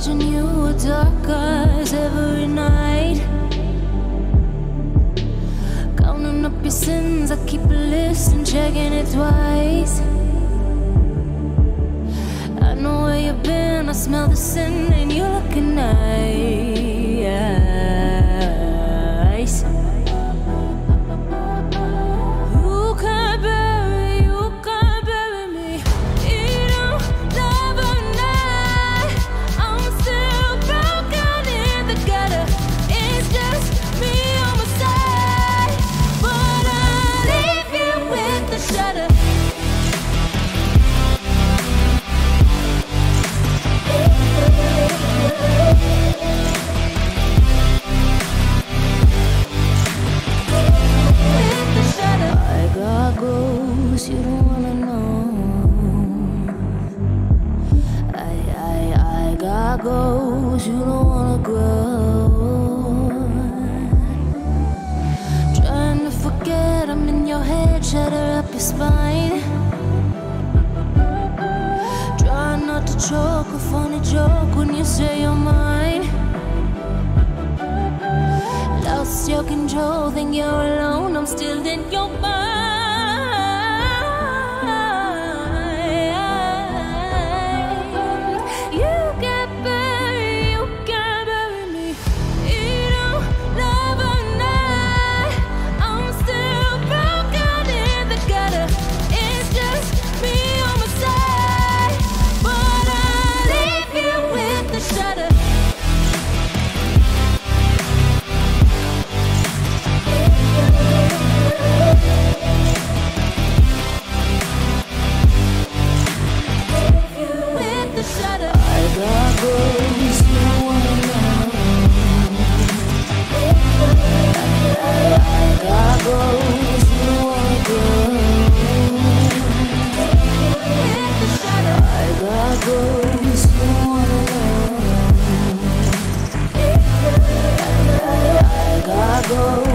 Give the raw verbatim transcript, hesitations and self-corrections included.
watching you with dark eyes every night, counting up your sins. I keep a list and checking it twice. I know where you've been, I smell the sin, and you looking nice. You don't wanna know. I, I, I got goals. You don't wanna grow. Trying to forget, I'm in your head. Shatter up your spine. Try not to choke a funny joke when you say you're mine. Lost your control, think you're alone. I'm still in your mind. I got goals.